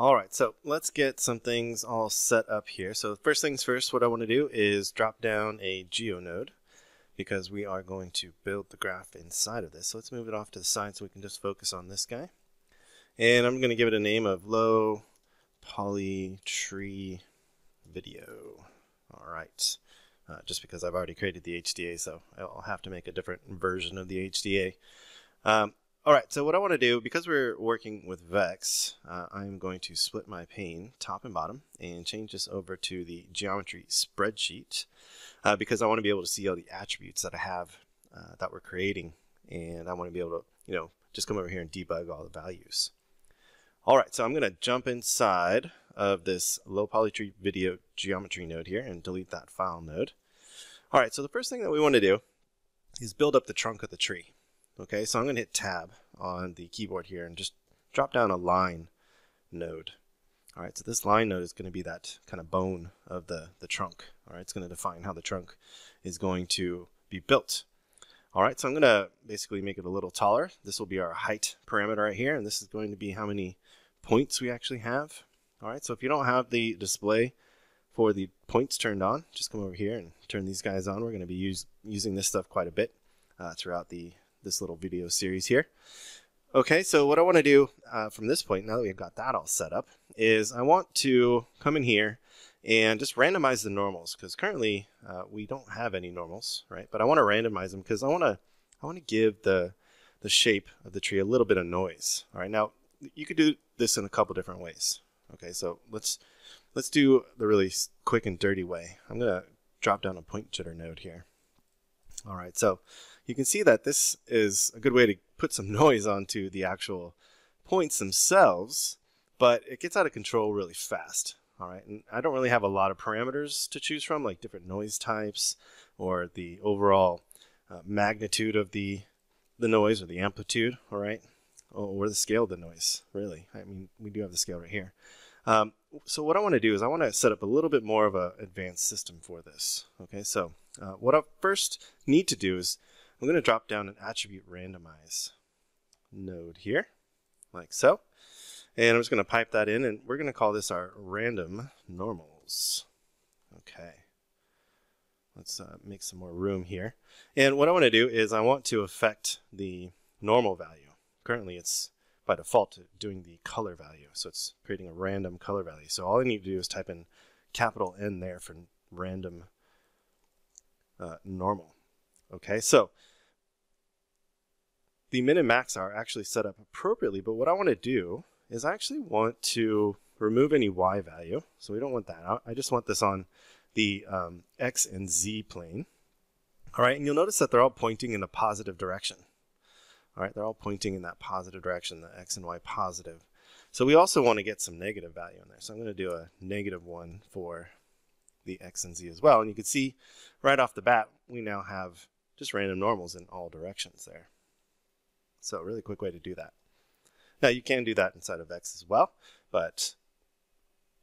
All right, so let's get some things all set up here. So first things first, what I want to do is drop down a GeoNode because we are going to build the graph inside of this. So let's move it off to the side so we can just focus on this guy. And I'm going to give it a name of Low Poly Tree Video. All right, just because I've already created the HDA, so I'll have to make a different version of the HDA. All right, so what I want to do, because we're working with VEX, I'm going to split my pane top and bottom and change this over to the geometry spreadsheet because I want to be able to see all the attributes that I have that we're creating, and I want to be able to, you know, just come over here and debug all the values. All right, so I'm going to jump inside of this Low Poly Tree Video geometry node here and delete that file node. All right, so the first thing that we want to do is build up the trunk of the tree. Okay, so I'm going to hit tab on the keyboard here and just drop down a line node. All right, so this line node is going to be that kind of bone of the trunk. All right, it's going to define how the trunk is going to be built. All right, so I'm going to basically make it a little taller. This will be our height parameter right here, and this is going to be how many points we actually have. All right, so if you don't have the display for the points turned on, just come over here and turn these guys on. We're going to be using this stuff quite a bit throughout this little video series here. Okay, so what I want to do from this point, now that we've got that all set up, is I want to come in here and just randomize the normals, because currently we don't have any normals, right? But I want to randomize them because I want to give the shape of the tree a little bit of noise. All right, now you could do this in a couple different ways. Okay, so let's do the really quick and dirty way. I'm gonna drop down a point jitter node here. All right, so you can see that this is a good way to put some noise onto the actual points themselves, but it gets out of control really fast. All right, and I don't really have a lot of parameters to choose from, like different noise types or the overall magnitude of the noise or the amplitude, all right, or the scale of the noise, really. I mean, we do have the scale right here. So what I want to do is I want to set up a little bit more of an advanced system for this. Okay, so what I first need to do is I'm going to drop down an attribute randomize node here, like so. And I'm just going to pipe that in, and we're going to call this our random normals. Okay. Let's make some more room here. And what I want to do is I want to affect the normal value. Currently, it's by default doing the color value. So it's creating a random color value. So all I need to do is type in capital N there for random normal. Okay, so the min and max are actually set up appropriately, but what I want to do is I actually want to remove any y value. So we don't want that. I just want this on the x and z plane. All right, and you'll notice that they're all pointing in a positive direction. All right, they're all pointing in that positive direction, the x and y positive. So we also want to get some negative value in there. So I'm going to do a -1 for the x and z as well. And you can see right off the bat, we now have just random normals in all directions there. So a really quick way to do that. Now you can do that inside of VEX as well, but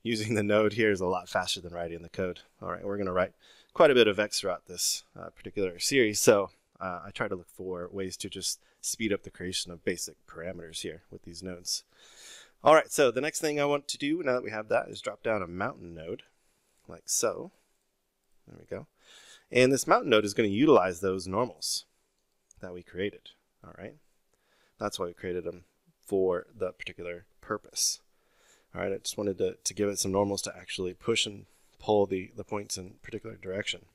using the node here is a lot faster than writing the code. All right, we're going to write quite a bit of VEX throughout this particular series, so I try to look for ways to just speed up the creation of basic parameters here with these nodes. All right, so the next thing I want to do now that we have that is drop down a mountain node, like so. There we go. And this mountain node is going to utilize those normals that we created. All right, that's why we created them, for the particular purpose. All right, I just wanted to give it some normals to actually push and pull the points in particular direction.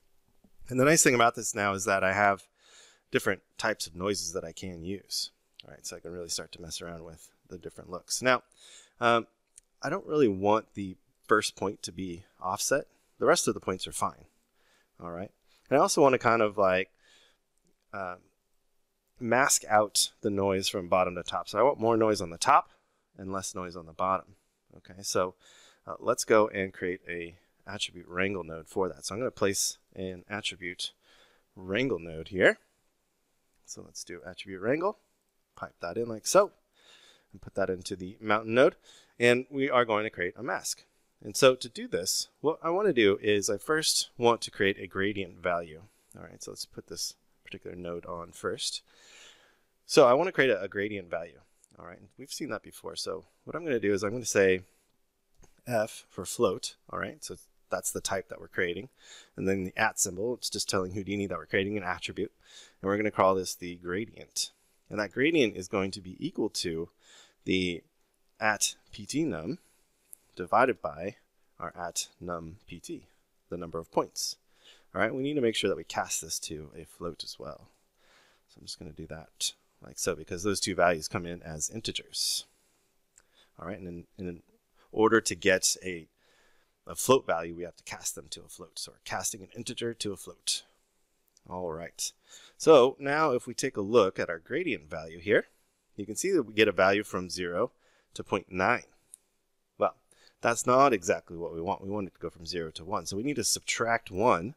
And the nice thing about this now is that I have different types of noises that I can use. All right, so I can really start to mess around with the different looks. Now, I don't really want the first point to be offset. The rest of the points are fine. All right, and I also want to kind of like, mask out the noise from bottom to top. So I want more noise on the top and less noise on the bottom. Okay, so let's go and create a attribute wrangle node for that. So I'm going to place an attribute wrangle node here. So let's do attribute wrangle, pipe that in like so, and put that into the mountain node. And we are going to create a mask. And so to do this, what I want to do is I first want to create a gradient value. All right, so let's put this particular node on first. So I want to create a gradient value. All right, we've seen that before. So what I'm going to do is I'm going to say f for float. All right, so that's the type that we're creating. And then the at symbol, it's just telling Houdini that we're creating an attribute. And we're going to call this the gradient. And that gradient is going to be equal to the at ptnum divided by our at num pt, the number of points. All right, we need to make sure that we cast this to a float as well. So I'm just going to do that like so, because those two values come in as integers. All right, and in order to get a float value, we have to cast them to a float. So we're casting an integer to a float. All right, so now if we take a look at our gradient value here, you can see that we get a value from 0 to 0.9. Well, that's not exactly what we want. We want it to go from 0 to 1. So we need to subtract 1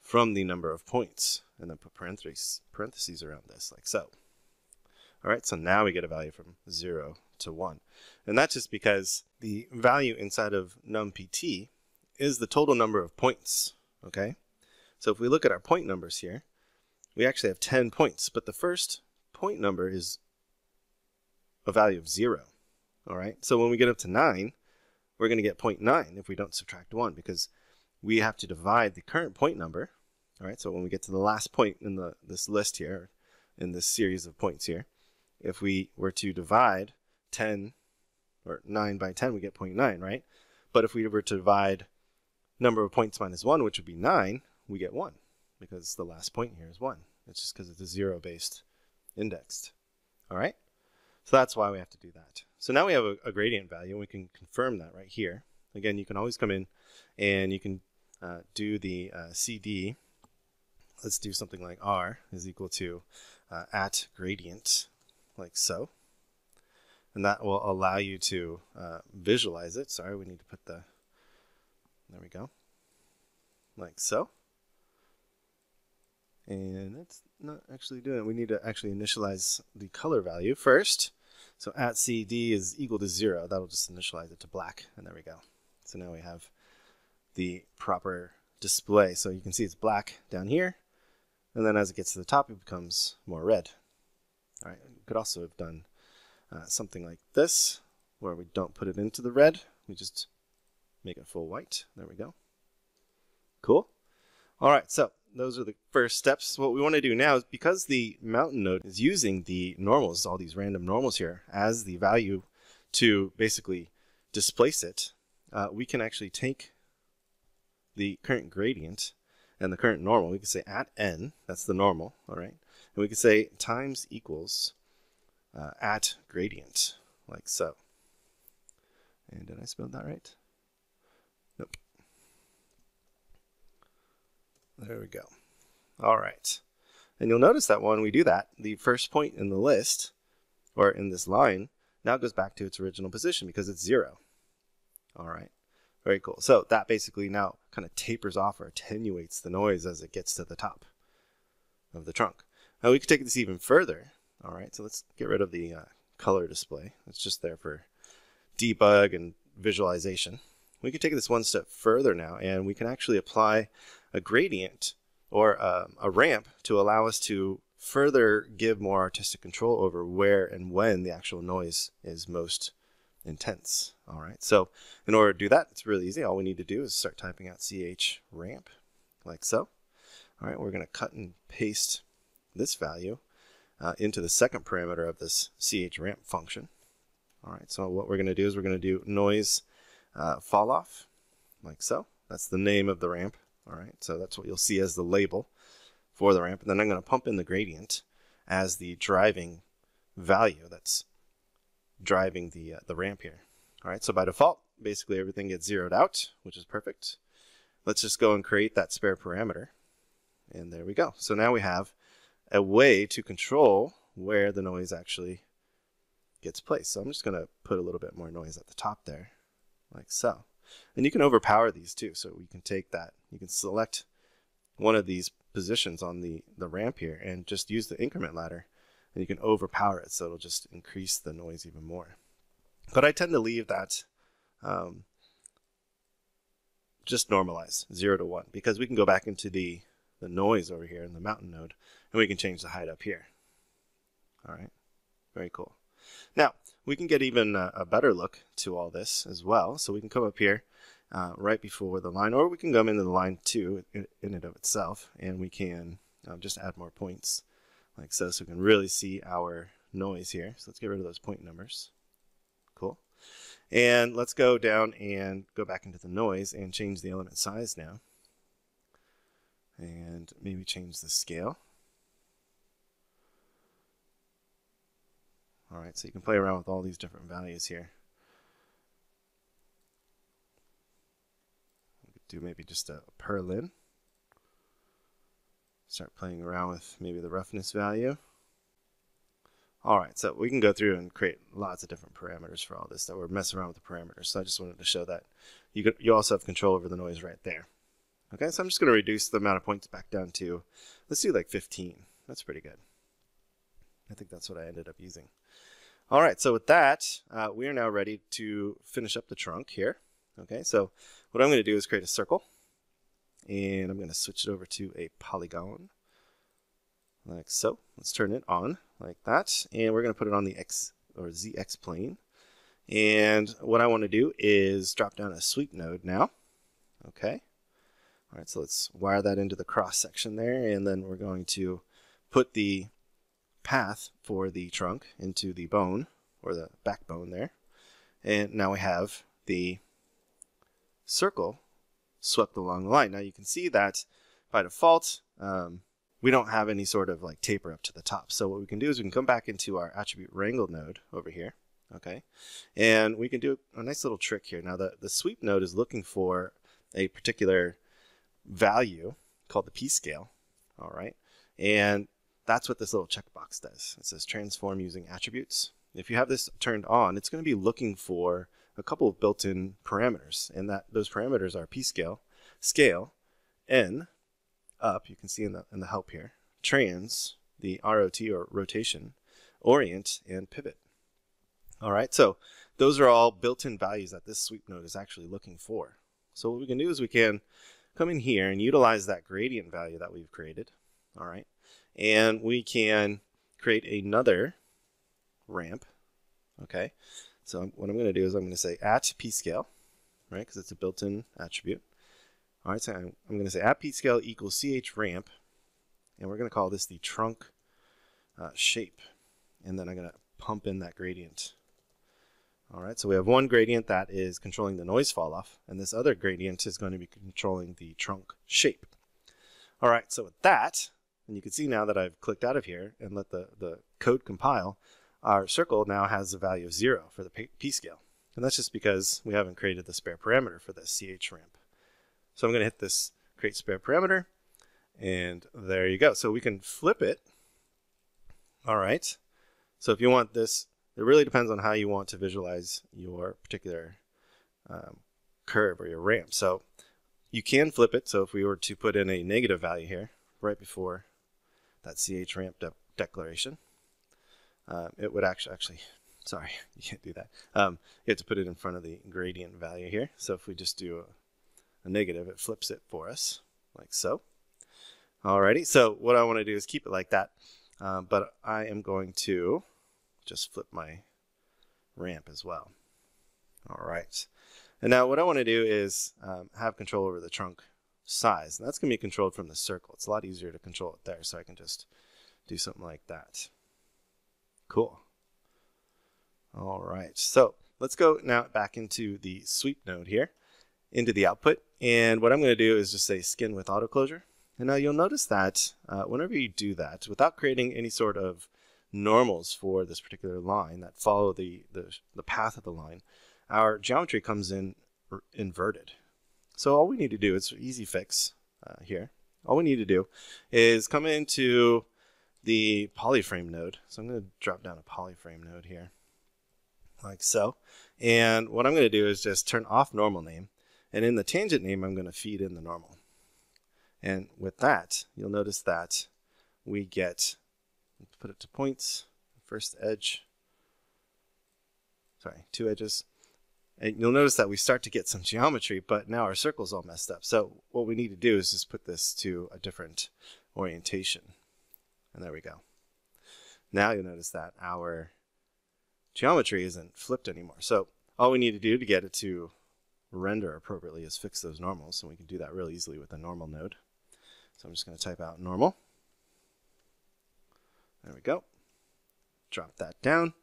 from the number of points and then put parentheses around this like so. All right, so now we get a value from 0 to 1. And that's just because the value inside of numpt is the total number of points, okay? So if we look at our point numbers here, we actually have 10 points, but the first point number is a value of 0, all right? So when we get up to 9, we're going to get 0.9 if we don't subtract 1, because we have to divide the current point number, all right? So when we get to the last point in this list here, in this series of points here, if we were to divide 10 or 9 by 10, we get 0.9, right? But if we were to divide number of points minus 1, which would be 9, we get 1, because the last point here is 1. It's just because it's a 0-based indexed. All right? So that's why we have to do that. So now we have a gradient value, and we can confirm that right here. Again, you can always come in and you can do the CD. Let's do something like R is equal to at gradient, like so. And that will allow you to visualize it. Sorry, we need to put the, there we go, like so. And that's not actually doing it. We need to actually initialize the color value first. So at CD is equal to 0. That'll just initialize it to black, and there we go. So now we have the proper display. So you can see it's black down here, and then as it gets to the top, it becomes more red. All right, we could also have done something like this, where we don't put it into the red. We just make it full white. There we go. Cool. All right, so those are the first steps. What we want to do now is, because the mountain node is using the normals, all these random normals here, as the value to basically displace it, we can actually take the current gradient and the current normal. We can say at n, that's the normal, all right? And we can say times equals at gradient, like so. And did I spell that right? Nope. There we go. All right. And you'll notice that when we do that, the first point in the list, or in this line, now goes back to its original position because it's 0. All right. Very cool. So that basically now kind of tapers off or attenuates the noise as it gets to the top of the trunk. Now we could take this even further. All right. So let's get rid of the color display. It's just there for debug and visualization. We could take this one step further now, and we can actually apply a gradient or a ramp to allow us to further give more artistic control over where and when the actual noise is most intense. All right, so in order to do that, it's really easy. All we need to do is start typing out ch ramp, like so. All right, we're going to cut and paste this value into the second parameter of this ch ramp function. All right, so what we're going to do is we're going to do noise falloff, like so. That's the name of the ramp. All right, so that's what you'll see as the label for the ramp. And then I'm going to pump in the gradient as the driving value that's driving the ramp here. All right, so by default, basically everything gets zeroed out, which is perfect. Let's just go and create that spare parameter. And there we go. So now we have a way to control where the noise actually gets placed. So I'm just going to put a little bit more noise at the top there, like so. And you can overpower these too. So we can take that. You can select one of these positions on the ramp here and just use the increment ladder, and you can overpower it. So it'll just increase the noise even more. But I tend to leave that just normalize 0 to 1, because we can go back into the noise over here in the mountain node, and we can change the height up here. All right. Very cool. Now, we can get even a better look to all this as well. So we can come up here right before the line, or we can come into the line too in and of itself, and we can just add more points like so, so we can really see our noise here. So let's get rid of those point numbers. Cool. And let's go down and go back into the noise and change the element size now. And maybe change the scale. All right, so you can play around with all these different values here. We could do maybe just a Perlin. Start playing around with maybe the roughness value. All right, so we can go through and create lots of different parameters for all this, that we're messing around with the parameters. So I just wanted to show that you also have control over the noise right there. Okay, so I'm just going to reduce the amount of points back down to, let's do like 15. That's pretty good. I think that's what I ended up using. All right, so with that, we are now ready to finish up the trunk here. Okay, so what I'm going to do is create a circle, and I'm going to switch it over to a polygon, like so. Let's turn it on like that, and we're going to put it on the X or ZX plane. And what I want to do is drop down a sweep node now. Okay. All right, so let's wire that into the cross section there, and then we're going to put the path for the trunk into the bone or the backbone there. And now we have the circle swept along the line. Now you can see that by default, we don't have any sort of like taper up to the top. So what we can do is we can come back into our attribute wrangle node over here. Okay. And we can do a nice little trick here. Now the sweep node is looking for a particular value called the P scale. All right. And that's what this little checkbox does. It says transform using attributes. If you have this turned on, it's going to be looking for a couple of built-in parameters, and that those parameters are P scale, scale, N, up, you can see in the help here, trans, the ROT or rotation, orient, and pivot. All right, so those are all built-in values that this sweep node is actually looking for. So what we can do is we can come in here and utilize that gradient value that we've created. All right, and we can create another ramp. Okay, so what I'm going to do is I'm going to say at P scale, right, because it's a built-in attribute. All right, so I'm going to say at P scale equals ch ramp, and we're going to call this the trunk shape, and then I'm going to pump in that gradient. All right, so we have one gradient that is controlling the noise fall off, and this other gradient is going to be controlling the trunk shape. All right, so with that, and you can see now that I've clicked out of here and let the code compile, our circle now has a value of 0 for the P scale, and that's just because we haven't created the spare parameter for the ch ramp. So I'm going to hit this create spare parameter, and there you go. So we can flip it. All right. So if you want this, it really depends on how you want to visualize your particular curve or your ramp. So you can flip it. So if we were to put in a negative value here, right before that ch ramp declaration, it would actually, sorry, you can't do that. You have to put it in front of the gradient value here. So if we just do a negative, it flips it for us like so. Alrighty, so what I want to do is keep it like that, but I am going to just flip my ramp as well. All right, and now what I want to do is have control over the trunk size, and that's going to be controlled from the circle. It's a lot easier to control it there, so I can just do something like that. Cool. All right, so let's go now back into the sweep node here, into the output, and what I'm going to do is just say skin with auto closure. And now you'll notice that whenever you do that, without creating any sort of normals for this particular line that follow the path of the line, our geometry comes in inverted. So all we need to do, it's an easy fix here. All we need to do is come into the polyframe node. So I'm going to drop down a polyframe node here, like so. And what I'm going to do is just turn off normal name. And in the tangent name, I'm going to feed in the normal. And with that, you'll notice that we get, put it to points, first edge, sorry, two edges. And you'll notice that we start to get some geometry, but now our circle's all messed up. So what we need to do is just put this to a different orientation. And there we go. Now you'll notice that our geometry isn't flipped anymore. So all we need to do to get it to render appropriately is fix those normals, and we can do that really easily with a normal node. So I'm just going to type out normal. There we go. Drop that down,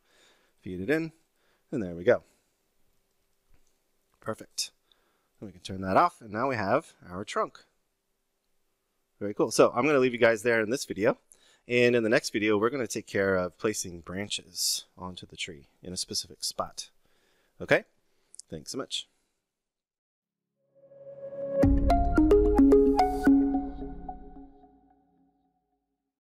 feed it in, and there we go. Perfect. And we can turn that off, and now we have our trunk. Very cool. So I'm going to leave you guys there in this video. And in the next video, we're going to take care of placing branches onto the tree in a specific spot. Okay? Thanks so much.